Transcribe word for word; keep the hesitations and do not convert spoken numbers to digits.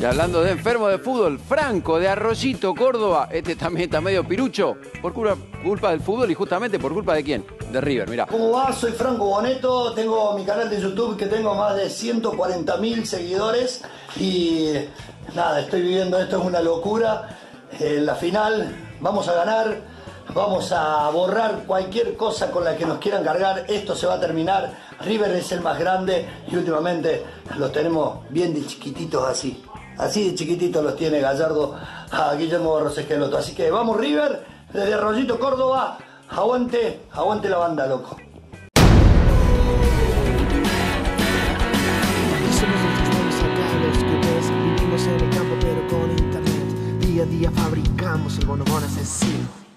Y hablando de enfermo de fútbol, Franco de Arroyito, Córdoba. Este también está medio pirucho. Por culpa, culpa del fútbol y justamente por culpa de quién. De River, mirá. ¿Cómo va? Soy Franco Bonetto. Tengo mi canal de YouTube que tengo más de ciento cuarenta mil seguidores. Y nada, estoy viviendo esto, es una locura. Eh, la final, vamos a ganar. Vamos a borrar cualquier cosa con la que nos quieran cargar. Esto se va a terminar. River es el más grande y últimamente los tenemos bien de chiquititos así. Así de chiquititos los tiene Gallardo a Guillermo Barros Schelotto. Así que vamos River, desde Arroyito, Córdoba. Aguante, aguante la banda, loco. Aquí somos los que estamos acá, los que ves, vivimos en el campo pero con internet. Día a día fabricamos el bonobón asesino.